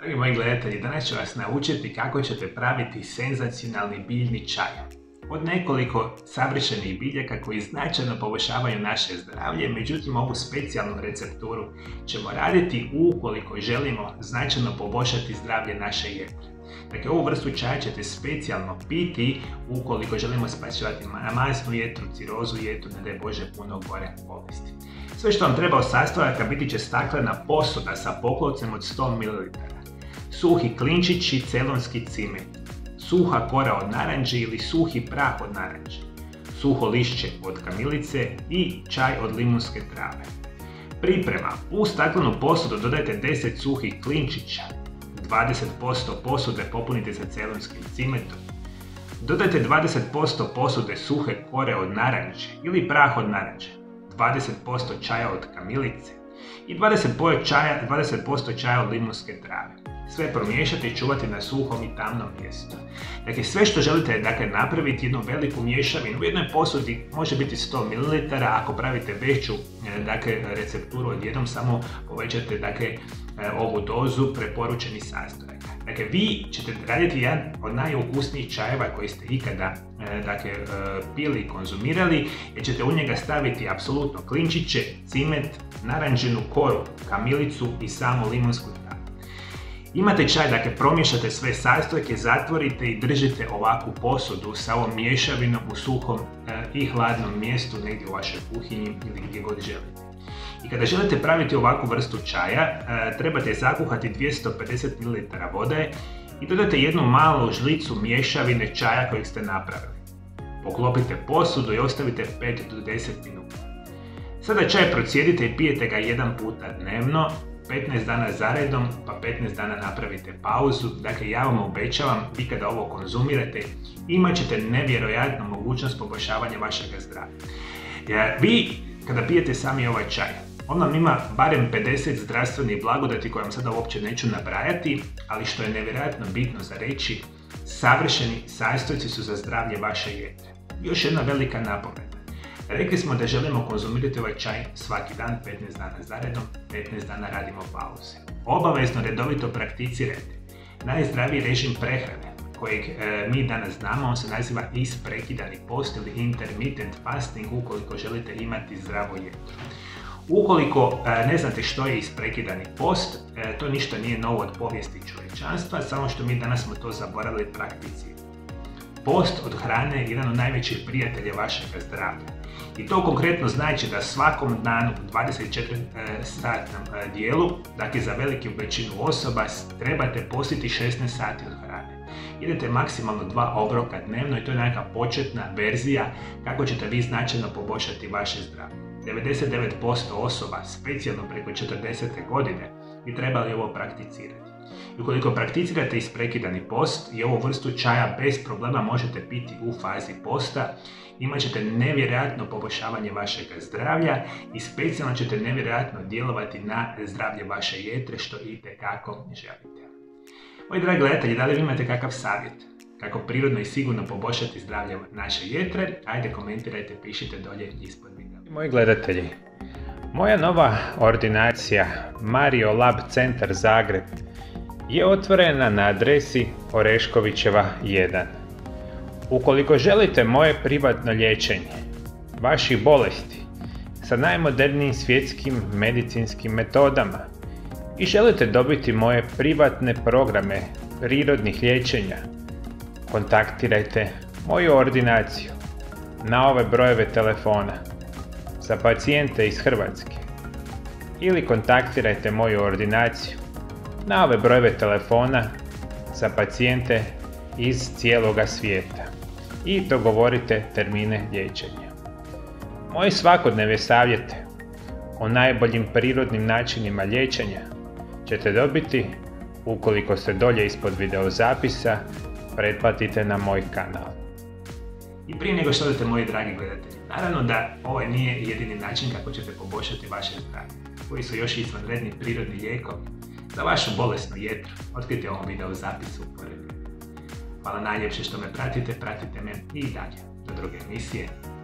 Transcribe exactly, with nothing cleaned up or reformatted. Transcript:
Dragi moji gledatelji, danas ću vas naučiti kako ćete praviti senzacionalni biljni čaj. Od nekoliko savršenih biljaka koji značajno poboljšavaju naše zdravlje, međutim ovu specijalnu recepturu ćemo raditi ukoliko želimo značajno poboljšati zdravlje naše jetre. Dakle, ovu vrstu čaja ćete specijalno piti ukoliko želimo spašavati masnu jetru, cirozu jetru, ne daj Bože puno gore bolesti. Sve što vam treba od sastojaka biti će staklena posuda sa pokloncem od sto mililitara, suhi klinčići, celonski cimet, suha kora od naranđe ili suhi prah od naranđe, suho lišće od kamilice i čaj od limunske trave. Priprema: u staklenu posudu dodajte deset suhih klinčića, dvadeset posto posude popunite sa celonskim cimetom, dodajte dvadeset posto posude suhe kore od naranđe ili prah od naranđe, dvadeset posto čaja od kamilice i dvadeset posto čaja od limunske trave. Sve promiješati i čuvati na suhom i tamnom mjestu. Dakle, sve što želite napraviti, jednu veliku mješavinu, u jednoj posudi može biti sto mililitara, ako pravite veću recepturu odjednom, samo povećate ovu dozu preporučenih sastojaka. Dakle, vi ćete raditi jedan od najukusnijih čajeva koji ste ikada pili i konzumirali, jer ćete u njega staviti apsolutno klinčiće, cimet, naranđinu koru, kamilicu i samo limonadsku travu. Imate čaj, dakle promiješate sve sastojke, zatvorite i držite ovakvu posudu sa ovom mješavinom u suhom i hladnom mjestu, negdje u vašoj kuhinji ili gdje god želite. I kada želite praviti ovakvu vrstu čaja, trebate zakuhati dvjesto pedeset mililitara vode i dodate jednu malu žlicu mješavine čaja kojeg ste napravili. Poklopite posudu i ostavite pet do deset minuta. Sada čaj procjedite i pijete ga jedan puta dnevno, petnaest dana zaredom, pa petnaest dana napravite pauzu. Dakle, ja vam obećavam, vi kada ovo konzumirate, imat ćete nevjerojatnu mogućnost poboljšavanja vašeg zdravlja. Vi, kada pijete sami ovaj čaj, on vam ima barem pedeset zdravstvenih blagodati koje vam sada uopće neću nabrajati, ali što je nevjerojatno bitno za reći, savršeni sastojci su za zdravlje vaše jetre. Još jedna velika napomena. Rekli smo da želimo konzumirati ovaj čaj svaki dan, petnaest dana zaredom, petnaest dana radimo pauze. Obavezno redovito prakticirajte. Najzdraviji režim prehrane kojeg mi danas znamo, on se naziva isprekidani post ili intermittent fasting ukoliko želite imati zdravo jetro. Ukoliko ne znate što je isprekidani post, to ništa nije novo od povijesti čovječanstva, samo što mi danas smo to zaboravili prakticirati. Post od hrane je jedan od najvećih prijatelja vašeg zdravlja. I to konkretno znači da svakom danu u dvadeset četiri satnom dijelu, dakle za veliku većinu osoba, trebate postiti šesnaest sati od hrane. Jedete maksimalno dva obroka dnevno i to je neka početna verzija kako ćete vi značajno poboljšati vaše zdravlje. devedeset devet posto osoba, specijalno preko četrdesete godine, bi trebali ovo prakticirati. I ukoliko prakticirate isprekidani post i ovu vrstu čaja bez problema možete piti u fazi posta, imat ćete nevjerojatno poboljšavanje vašeg zdravlja i specijalno ćete nevjerojatno djelovati na zdravlje vaše jetre, što itekako želite. Moji dragi gledatelji, da li vi imate kakav savjet kako prirodno i sigurno poboljšati zdravlje naše jetre? Ajde, komentirajte, pišite dolje ispod videa. Moji gledatelji, moja nova ordinacija MarioLab Centar Zagreb je otvorena na adresi Oreškovićeva jedan. Ukoliko želite moje privatno liječenje vaših bolesti sa najmodernijim svjetskim medicinskim metodama i želite dobiti moje privatne programe prirodnih liječenja, kontaktirajte moju ordinaciju na ove brojeve telefona za pacijente iz Hrvatske ili kontaktirajte moju ordinaciju na ove brojeve telefona za pacijente iz cijeloga svijeta i dogovorite termine liječenja. Moji svakodnevne savjete o najboljim prirodnim načinima liječenja ćete dobiti ukoliko se dolje ispod videozapisa pretplatite na moj kanal. I prije nego što odete, moji dragi gledatelji, naravno da ovo nije jedini način kako ćete poboljšati vaše zdravlje. Koji su još izvanredni prirodni lijekovi za vašu bolesnu jetru, otkrijte ovom videozapisu u poredu. Hvala najljepše što me pratite, pratite me i dalje. Do druge emisije.